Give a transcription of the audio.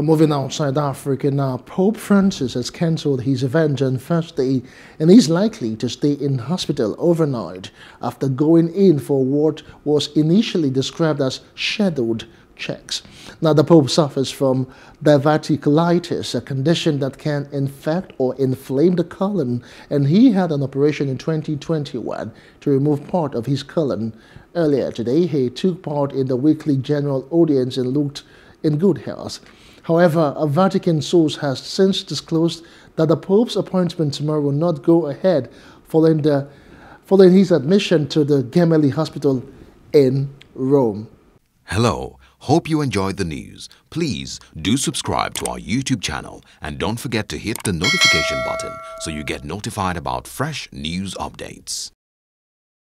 Moving outside Africa now, Pope Francis has cancelled his event on Thursday and is likely to stay in hospital overnight after going in for what was initially described as scheduled checks. Now, the Pope suffers from diverticulitis, a condition that can infect or inflame the colon, and he had an operation in 2021 to remove part of his colon. Earlier today, he took part in the weekly general audience and looked in good health. However, a Vatican source has since disclosed that the Pope's appointment tomorrow will not go ahead following his admission to the Gemelli hospital in Rome. Hello, hope you enjoyed the news. Please do subscribe to our YouTube channel and don't forget to hit the notification button so you get notified about fresh news updates.